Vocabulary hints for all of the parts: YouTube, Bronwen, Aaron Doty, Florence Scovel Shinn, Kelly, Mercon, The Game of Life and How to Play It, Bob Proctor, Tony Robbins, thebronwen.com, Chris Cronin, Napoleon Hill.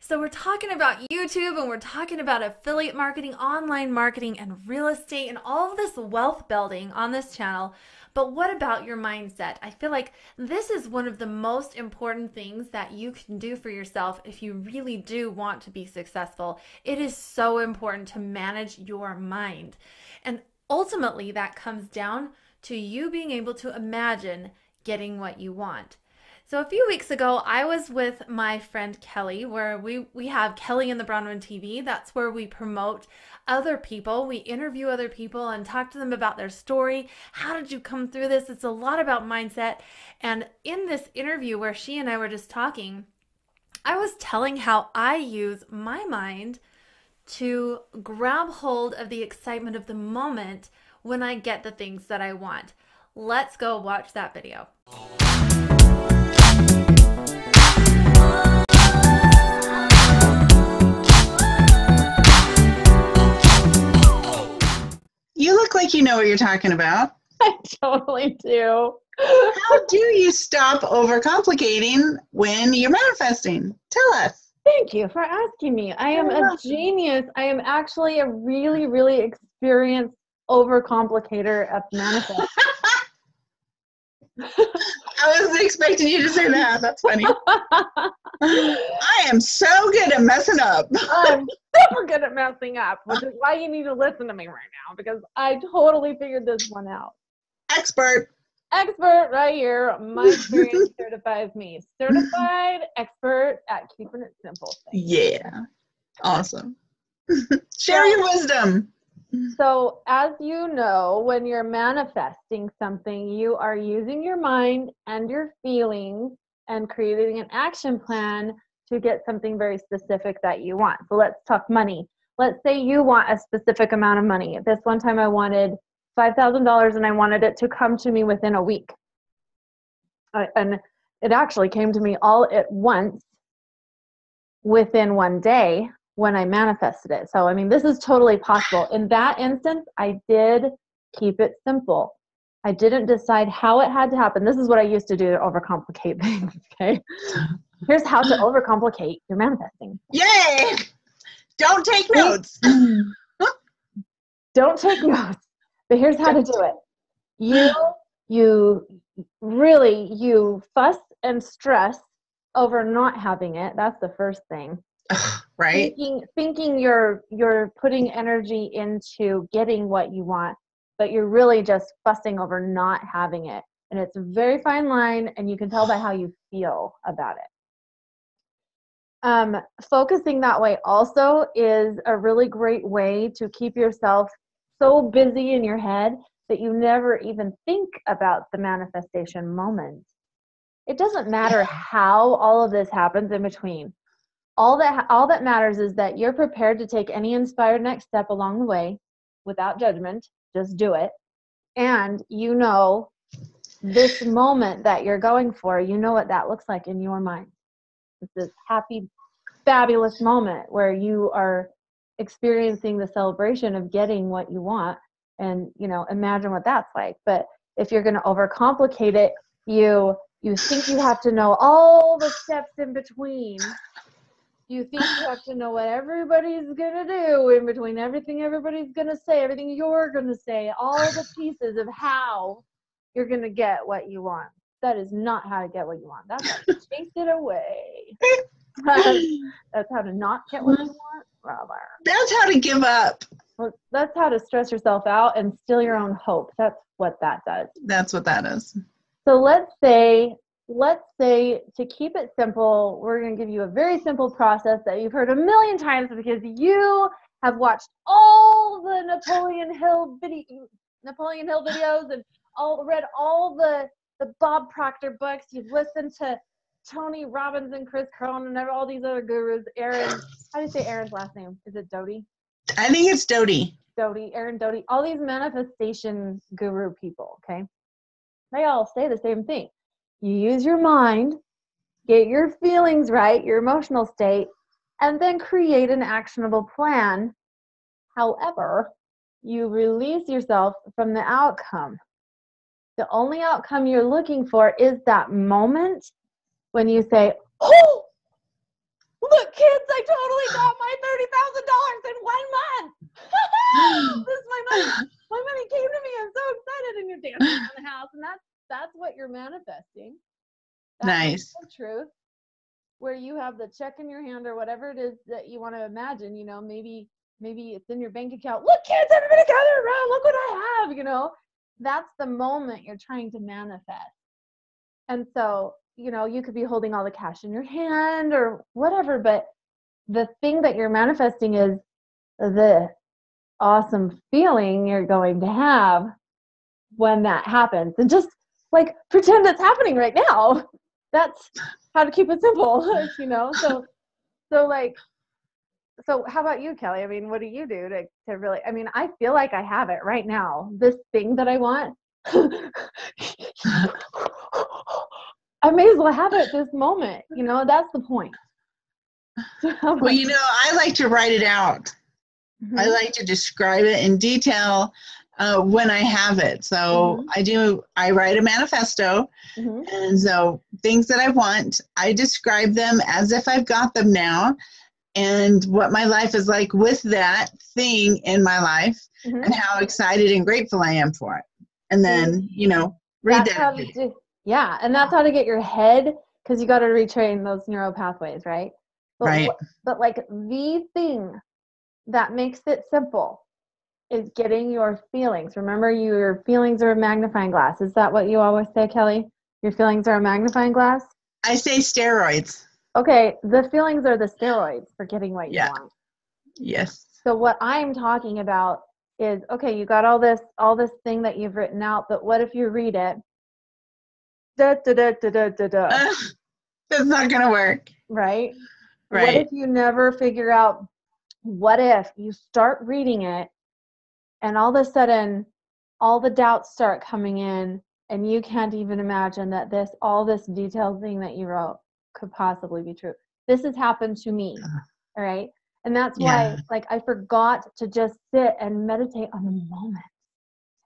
So we're talking about YouTube and we're talking about affiliate marketing, online marketing, and real estate and all of this wealth building on this channel. But what about your mindset? I feel like this is one of the most important things that you can do for yourself if you really do want to be successful. It is so important to manage your mind. And ultimately, that comes down to you being able to imagine getting what you want. So a few weeks ago, I was with my friend Kelly, where we have Kelly and the Bronwen TV. That's where we promote other people. We interview other people and talk to them about their story. How did you come through this? It's a lot about mindset. And in this interview where she and I were just talking, I was telling how I use my mind to grab hold of the excitement of the moment when I get the things that I want. Let's go watch that video. You look like you know what you're talking about. I totally do. How do you stop overcomplicating when you're manifesting? Tell us. Thank you for asking me. I am a genius. I am actually a really, really experienced overcomplicator of manifesting. I wasn't expecting you to say that. That's funny. I am so good at messing up. I'm super good at messing up, which is why you need to listen to me right now, because I totally figured this one out. Expert. Expert right here. My experience certifies me. Certified expert at keeping it simple. Yeah. Awesome. Share your wisdom. So as you know, when you're manifesting something, you are using your mind and your feelings and creating an action plan to get something very specific that you want. So let's talk money. Let's say you want a specific amount of money. This one time I wanted $5,000 and I wanted it to come to me within a week. And it actually came to me all at once within one day when I manifested it. So, I mean, this is totally possible. In that instance, I did keep it simple. I didn't decide how it had to happen. This is what I used to do to overcomplicate things, okay? Here's how to overcomplicate your manifesting. Yay! Don't take notes. Don't take notes. But here's how to do it. You fuss and stress over not having it. That's the first thing. Right? Thinking you're putting energy into getting what you want, but you're really just fussing over not having it. And it's a very fine line, and you can tell by how you feel about it. Focusing that way also is a really great way to keep yourself so busy in your head that you never even think about the manifestation moment. It doesn't matter how all of this happens in between. All that matters is that you're prepared to take any inspired next step along the way without judgment. Just do it. And you know this moment that you're going for, you know what that looks like in your mind. It's this happy, fabulous moment where you are experiencing the celebration of getting what you want, and, you know, imagine what that's like. But if you're going to overcomplicate it, you think you have to know all the steps in between. You think you have to know what everybody's going to do in between, everything everybody's going to say, everything you're going to say, all the pieces of how you're going to get what you want. That is not how to get what you want. That's how to chase it away. That's how to not get what you want, rather. That's how to give up. That's how to stress yourself out and steal your own hope. That's what that does. That's what that is. So let's say to keep it simple, we're going to give you a very simple process that you've heard a million times because you have watched all the Napoleon Hill videos and read all the Bob Proctor books. You've listened to Tony Robbins and Chris Cronin and all these other gurus. Aaron, how do you say Aaron's last name? Is it Doty? I think it's Doty. Doty, Aaron Doty, all these manifestation guru people, okay? They all say the same thing. You use your mind, get your feelings right, your emotional state, and then create an actionable plan. However, you release yourself from the outcome. The only outcome you're looking for is that moment when you say, "Oh, look, kids, Nice. The truth, where you have the check in your hand or whatever it is that you want to imagine, you know, maybe it's in your bank account. Look, kids, everybody gather around. Look what I have, you know. That's the moment you're trying to manifest. And so, you know, you could be holding all the cash in your hand or whatever, but the thing that you're manifesting is this awesome feeling you're going to have when that happens. And just like pretend it's happening right now. That's how to keep it simple, you know? So how about you, Kelly? I mean, what do you do to really, I mean, I feel like I have it right now, this thing that I want. I may as well have it this moment. You know, that's the point. Well, you know, I like to write it out. Mm-hmm. I like to describe it in detail when I have it. So mm-hmm. I write a manifesto. Mm-hmm. And so things that I want, I describe them as if I've got them now and what my life is like with that thing in my life mm-hmm. and how excited and grateful I am for it. And then, you know, read that. Yeah. And that's how to get your head, because you got to retrain those neural pathways, right? Right. But like the thing that makes it simple is getting your feelings. Remember, your feelings are a magnifying glass. Is that what you always say, Kelly? Your feelings are a magnifying glass? I say steroids. Okay. The feelings are the steroids for getting what you want. Yes. So what I'm talking about is, okay, you got all this thing that you've written out, but what if you read it? That's not going to work. Right. What if you never figure out, what if you start reading it and all of a sudden all the doubts start coming in and you can't even imagine that all this detailed thing that you wrote could possibly be true. This has happened to me. All right. And that's why, like, I forgot to just sit and meditate on the moment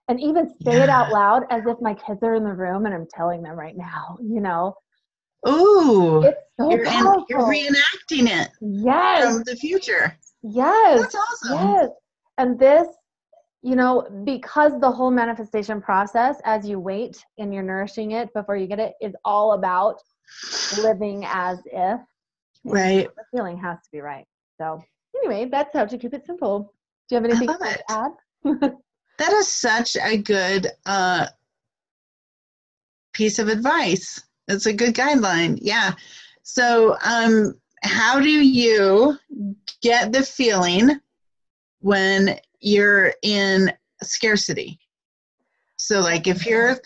and even say it out loud as if my kids are in the room and I'm telling them right now, you know. Ooh. It's so powerful. You're reenacting it. Yes. From the future. Yes. That's awesome. Yes. And this, you know, because the whole manifestation process, as you wait and you're nourishing it before you get it, is all about living as if. Right. The feeling has to be right. So anyway, that's how to keep it simple. Do you have anything to add? That is such a good piece of advice. It's a good guideline. Yeah. So how do you get the feeling when you're in scarcity? So like if you're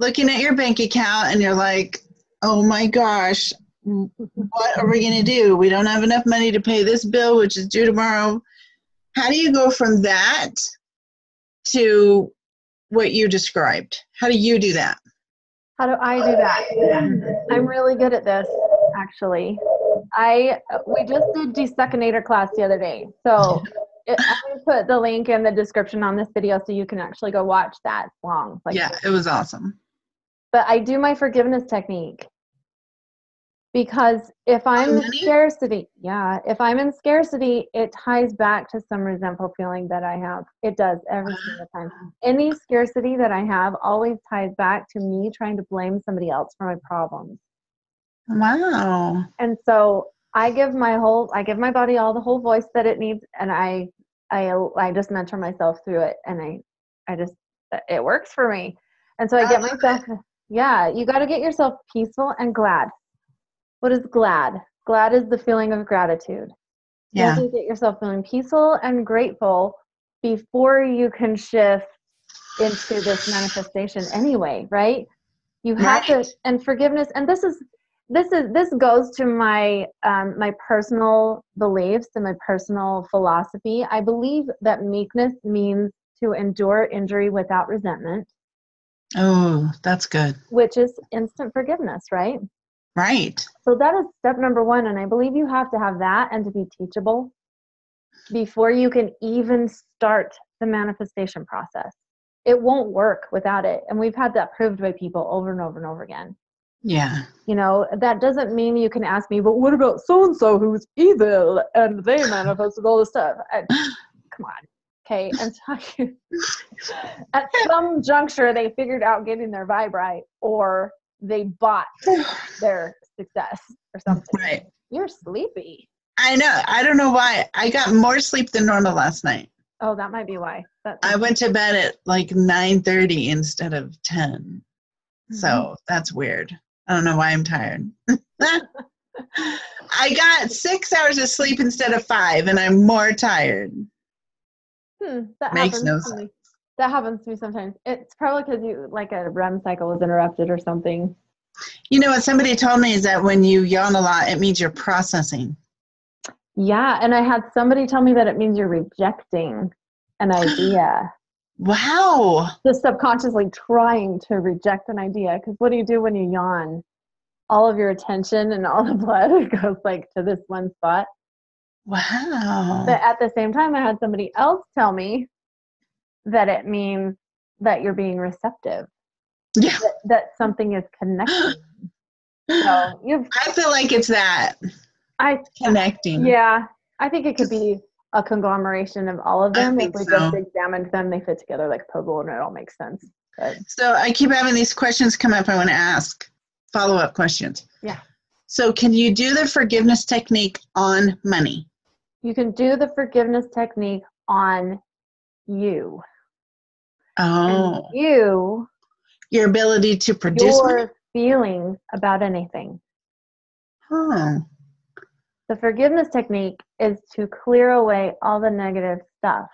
looking at your bank account and you're like, oh my gosh, what are we going to do? We don't have enough money to pay this bill, which is due tomorrow. How do you go from that to what you described? How do you do that? How do I do that? I'm really good at this, actually. We just did Desuccinator class the other day. So I'm going to put the link in the description on this video so you can actually go watch that long. It was awesome. But I do my forgiveness technique. Because if I'm in scarcity, it ties back to some resentful feeling that I have. It does every single time. Any scarcity that I have always ties back to me trying to blame somebody else for my problems. Wow. And so I give my body all the whole voice that it needs, and I just mentor myself through it, and it works for me. And so I get myself. Yeah, you got to get yourself peaceful and glad. What is glad? Glad is the feeling of gratitude. Yeah. You have to get yourself feeling peaceful and grateful before you can shift into this manifestation anyway, right? You have to, and forgiveness, and this goes to my my personal beliefs and my personal philosophy. I believe that meekness means to endure injury without resentment. Oh, that's good. Which is instant forgiveness, right? Right. So that is step number one. And I believe you have to have that and to be teachable before you can even start the manifestation process. It won't work without it. And we've had that proved by people over and over and over again. Yeah. You know, that doesn't mean you can ask me, but what about so-and-so who's evil and they manifested all this stuff? Come on. Okay. At some juncture, they figured out getting their vibe right, or they bought their success or something. Right. You're sleepy. I know. I don't know why. I got more sleep than normal last night. Oh, that might be why. I went to bed at like 9:30 instead of 10. Mm-hmm. So that's weird. I don't know why I'm tired. I got 6 hours of sleep instead of 5, and I'm more tired. That makes no sense. That happens to me sometimes. It's probably because you like a REM cycle was interrupted or something. You know what somebody told me is that when you yawn a lot, it means you're processing. Yeah, and I had somebody tell me that it means you're rejecting an idea. Wow. Just subconsciously trying to reject an idea. Because what do you do when you yawn? All of your attention and all the blood goes like to this one spot. Wow. But at the same time, I had somebody else tell me that it means that you're being receptive. Yeah. That something is connecting. So I feel like it's that. Connecting. Yeah. I think it could be a conglomeration of all of them. If we just examined them, they fit together like puzzle and it all makes sense. But. So I keep having these questions come up. I want to ask follow-up questions. Yeah. So can you do the forgiveness technique on money? You can do the forgiveness technique on you. Oh. And you. Your ability to produce your feelings about anything. Huh. The forgiveness technique is to clear away all the negative stuff.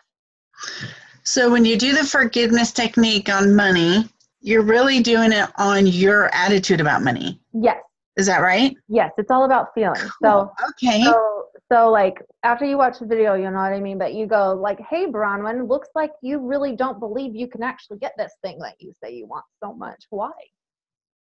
So when you do the forgiveness technique on money, you're really doing it on your attitude about money. Yes. Is that right? Yes. It's all about feelings. Cool. So, okay. So like after you watch the video, you know what I mean? But you go like, hey, Bronwen, looks like you really don't believe you can actually get this thing that you say you want so much. Why?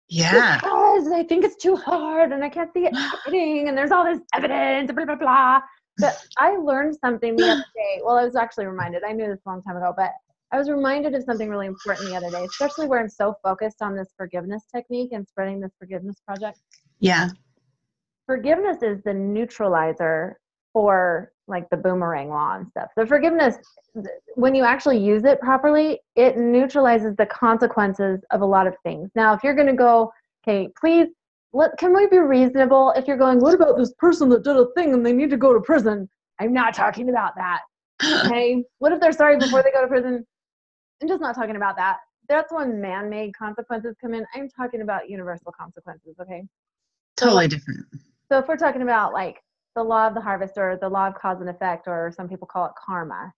Yeah. Because I think it's too hard and I can't see it happening and there's all this evidence, blah, blah, blah. But I learned something the other day. Well, I was actually reminded. I knew this a long time ago, but I was reminded of something really important the other day, especially where I'm so focused on this forgiveness technique and spreading this forgiveness project. Yeah. Forgiveness is the neutralizer for like the boomerang law and stuff. So forgiveness, when you actually use it properly, it neutralizes the consequences of a lot of things. Now, if you're going to go, okay, please, can we be reasonable? If you're going, what about this person that did a thing and they need to go to prison? I'm not talking about that. Okay. What if they're sorry before they go to prison? I'm just not talking about that. That's when man-made consequences come in. I'm talking about universal consequences. Okay. Totally different. So if we're talking about like the law of the harvest or the law of cause and effect, or some people call it karma,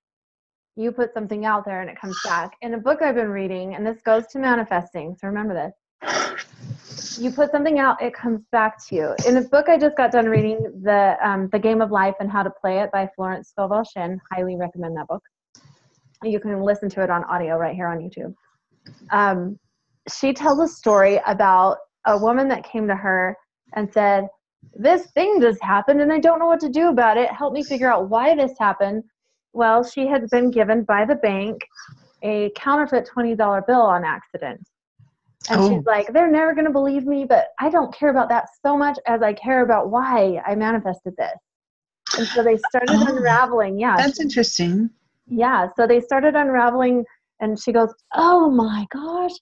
you put something out there and it comes back. In a book I've been reading, and this goes to manifesting, so remember this. You put something out, it comes back to you. In a book I just got done reading, The Game of Life and How to Play It by Florence Scovel Shinn, highly recommend that book. You can listen to it on audio right here on YouTube. She tells a story about a woman that came to her and said, this thing just happened and I don't know what to do about it. Help me figure out why this happened. Well, she had been given by the bank a counterfeit $20 bill on accident. And she's like, they're never going to believe me, but I don't care about that so much as I care about why I manifested this. And so they started unraveling. Yeah. That's interesting. Yeah. So they started unraveling and she goes, oh my gosh,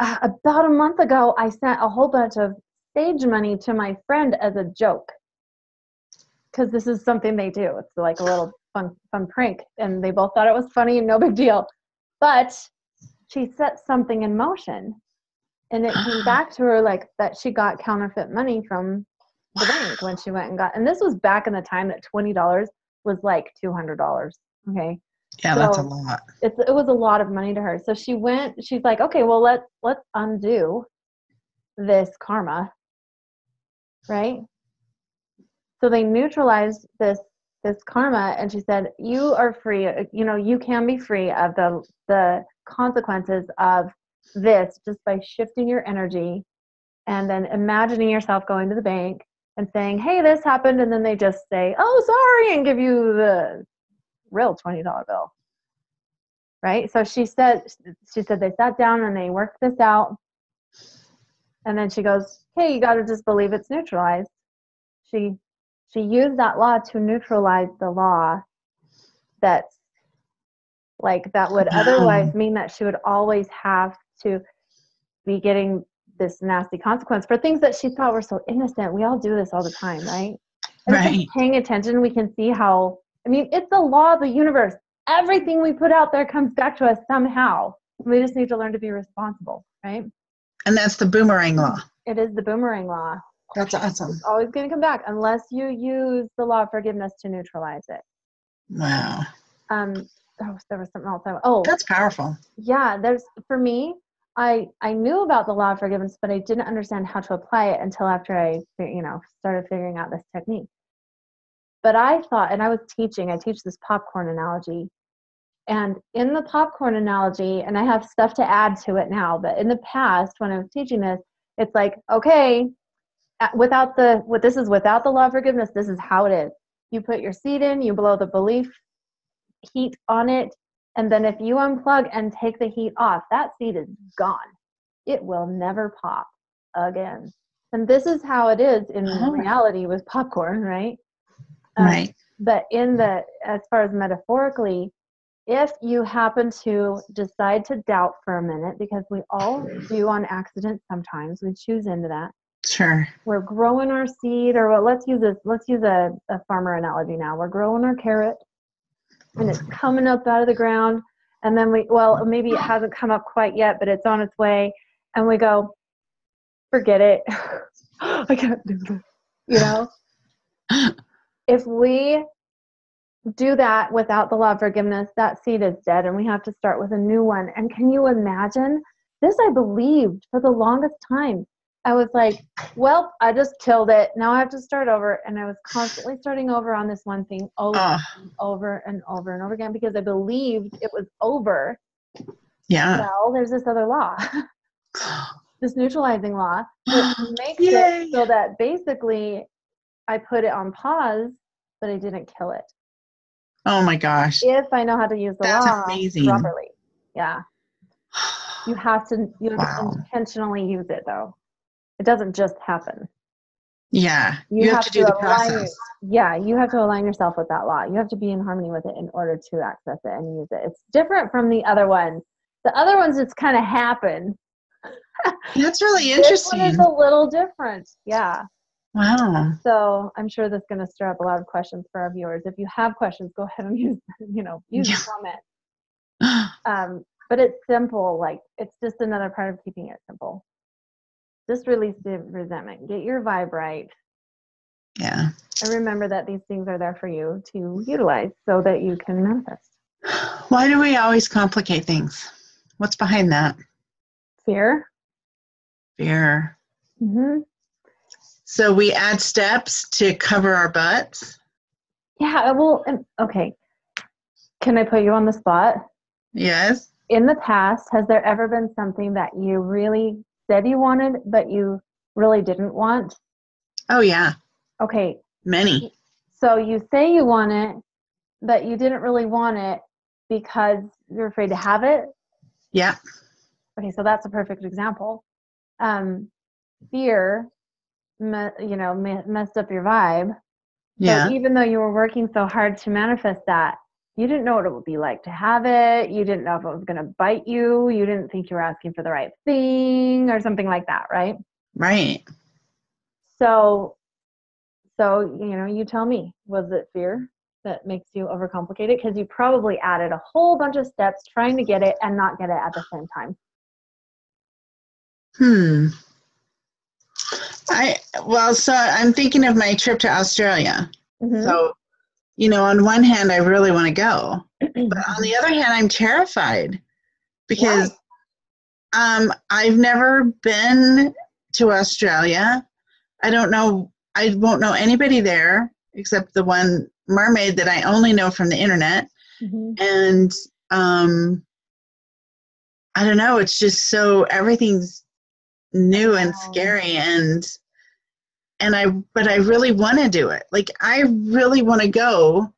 about a month ago, I sent a whole bunch of stage money to my friend as a joke, because this is something they do. It's like a little fun prank, and they both thought it was funny and no big deal. But she set something in motion, and it came back to her like that she got counterfeit money from the bank when she went and got. And this was back in the time that $20 was like $200. Okay. Yeah, so that's a lot. It was a lot of money to her. So she went. She's like, okay, well let's undo this karma. Right? So they neutralized this karma, and she said, you are free, you know, you can be free of the consequences of this just by shifting your energy and then imagining yourself going to the bank and saying, hey, this happened, and then they just say, oh, sorry, and give you the real $20 bill. Right? So she said they sat down and they worked this out. And then she goes, hey, you got to just believe it's neutralized. She used that law to neutralize the law that's like that would otherwise mean that she would always have to be getting this nasty consequence for things that she thought were so innocent. We all do this all the time, right? And right. Paying attention, we can see how, I mean, it's the law of the universe. Everything we put out there comes back to us somehow. We just need to learn to be responsible, right? And that's the boomerang law. It is the boomerang law. That's awesome. It's always going to come back unless you use the law of forgiveness to neutralize it. Wow. Oh, there was something else. Oh, that's powerful. Yeah. There's, for me, I knew about the law of forgiveness, but I didn't understand how to apply it until after I, you know, started figuring out this technique. But I thought, and I was teaching, I teach this popcorn analogy. And in the popcorn analogy, and I have stuff to add to it now, but in the past when I was teaching this, it's like, okay, this is without the law of forgiveness, this is how it is. You put your seed in, you blow the belief heat on it, and then if you unplug and take the heat off, that seed is gone. It will never pop again. And this is how it is in reality with popcorn, right? Right. But in the, as far as metaphorically, if you happen to decide to doubt for a minute, because we all do on accident sometimes, we choose into that. Sure. We're growing our seed, or well, let's use a farmer analogy now. We're growing our carrot, and it's coming up out of the ground, and then well, maybe it hasn't come up quite yet, but it's on its way, and we go, forget it. I can't do this. You know? If we do that without the law of forgiveness, that seed is dead, and we have to start with a new one. And can you imagine? This I believed for the longest time. I was like, well, I just killed it. Now I have to start over. And I was constantly starting over on this one thing over and over again, because I believed it was over. Yeah. Well, there's this other law, this neutralizing law, which makes it so that basically I put it on pause, but I didn't kill it. Oh my gosh. If I know how to use the law properly. Yeah. You have to, you have to intentionally use it though. It doesn't just happen. Yeah. You have to do the process. Yeah. You have to align yourself with that law. You have to be in harmony with it in order to access it and use it. It's different from the other one. The other ones just kind of happen. That's really interesting. This one is a little different. Yeah. Wow. So I'm sure that's going to stir up a lot of questions for our viewers. If you have questions, go ahead and use the comment. But it's simple. Like, it's just another part of keeping it simple. Just release the resentment. Get your vibe right. Yeah. And remember that these things are there for you to utilize so that you can manifest. Why do we always complicate things? What's behind that? Fear. Fear. Mm-hmm. So we add steps to cover our butts? Yeah, well, okay. Can I put you on the spot? Yes. In the past, has there ever been something that you really said you wanted, but you really didn't want? Oh, yeah. Okay. Many. So you say you want it, but you didn't really want it because you're afraid to have it? Yeah. Okay, so that's a perfect example. Fear. Messed up your vibe. Yeah. So even though you were working so hard to manifest that, you didn't know what it would be like to have it. You didn't know if it was going to bite you. You didn't think you were asking for the right thing or something like that, right? Right. So you tell me, was it fear that makes you overcomplicate it? Because you probably added a whole bunch of steps trying to get it and not get it at the same time. So I'm thinking of my trip to Australia. Mm-hmm. So, on one hand, I really want to go. But on the other hand, I'm terrified because I've never been to Australia. I don't know. I won't know anybody there except the one mermaid that I only know from the internet. Mm-hmm. And I don't know. It's just so everything's new and scary, but I really want to do it. Like, I really want to go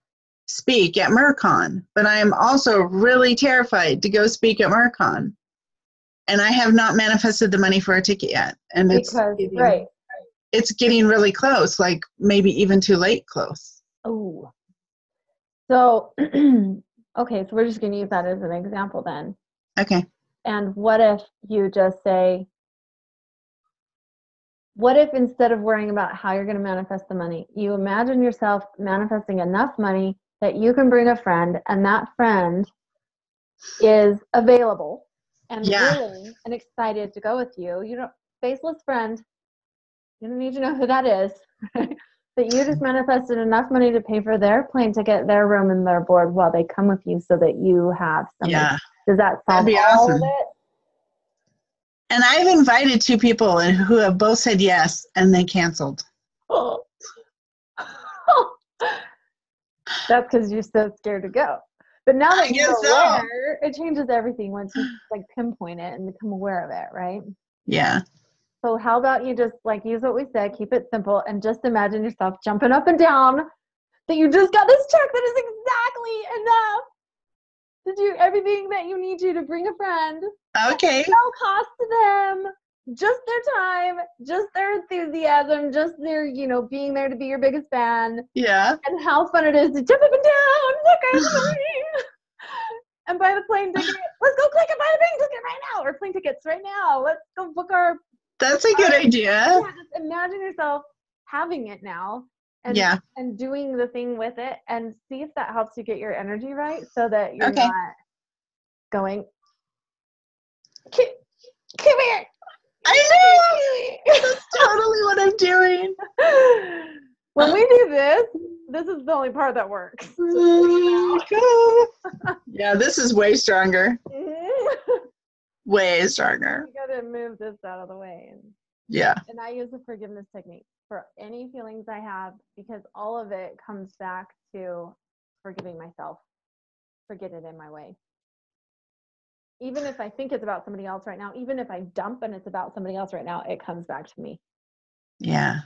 speak at Mercon, but I am also really terrified to go speak at Mercon, and I have not manifested the money for a ticket yet, and it's getting really close, like maybe even too late close. Oh, so okay, so we're just going to use that as an example then. Okay. And what if you just say, What if instead of worrying about how you're going to manifest the money, you imagine yourself manifesting enough money that you can bring a friend, and that friend is available and willing and excited to go with you. You don't, faceless friend, you don't need to know who that is. But you just manifested enough money to pay for their plane ticket, their room, and their board while they come with you, so that you have something. Yeah. Does that solve all of it? And I've invited two people who have both said yes, and they canceled. Oh. Oh. That's because you're so scared to go. But now that you're aware, it changes everything once you like pinpoint it and become aware of it, right? Yeah. So how about you just like use what we said, keep it simple, and just imagine yourself jumping up and down that you just got this check that is exactly enough to do everything that you need to bring a friend. Okay. No cost to them. Just their time, just their enthusiasm, just their, you know, being there to be your biggest fan. Yeah. And how fun it is to jump up and down. Look, and buy the plane ticket. Let's go click and buy the plane ticket right now, or plane tickets right now. Let's go book our. That's a good idea. Yeah, just imagine yourself having it now. And, and doing the thing with it, and see if that helps you get your energy right, so that you're not going, come here. I know. That's totally what I'm doing. When we do this, this is the only part that works. Yeah, this is way stronger. Way stronger. You got to move this out of the way. And I use the forgiveness technique for any feelings I have, because all of it comes back to forgiving myself for getting it in my way. Even if I think it's about somebody else right now, even if I dump and it's about somebody else right now, it comes back to me. Yeah.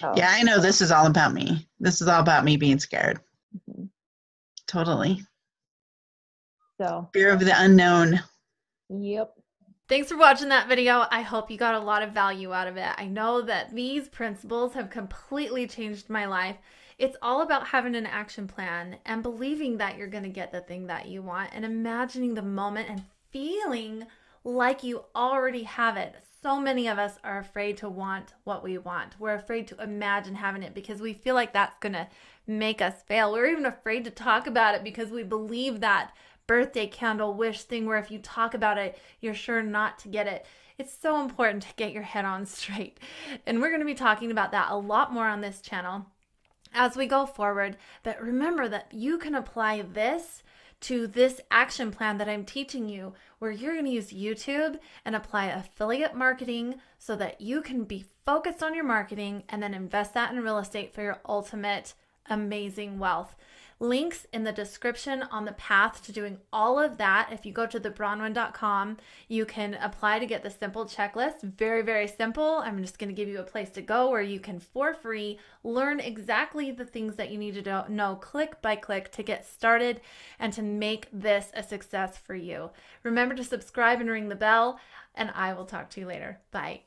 So. Yeah, I know this is all about me. This is all about me being scared. Mm-hmm. Totally. So fear of the unknown. Yep. Thanks for watching that video. I hope you got a lot of value out of it. I know that these principles have completely changed my life. It's all about having an action plan and believing that you're going to get the thing that you want, and imagining the moment and feeling like you already have it. So many of us are afraid to want what we want. We're afraid to imagine having it because we feel like that's going to make us fail. We're even afraid to talk about it because we believe that birthday candle wish thing where if you talk about it, you're sure not to get it. It's so important to get your head on straight. And we're going to be talking about that a lot more on this channel as we go forward. But remember that you can apply this to this action plan that I'm teaching you, where you're going to use YouTube and apply affiliate marketing so that you can be focused on your marketing and then invest that in real estate for your ultimate amazing wealth. Links in the description on the path to doing all of that. If you go to thebronwen.com, you can apply to get the simple checklist. Very, very simple. I'm just going to give you a place to go where you can, for free, learn exactly the things that you need to know click by click to get started and to make this a success for you. Remember to subscribe and ring the bell, and I will talk to you later. Bye.